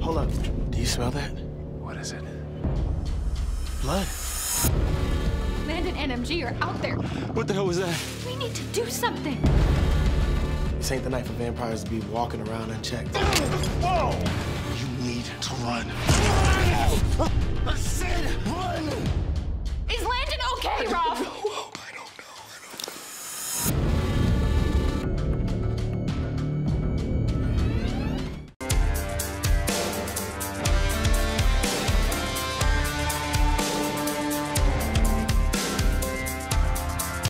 Hold up. Do you smell that? What is it? Blood. Land and NMG are out there. What the hell was that? We need to do something. This ain't the night for vampires to be walking around unchecked. Whoa! You need to run.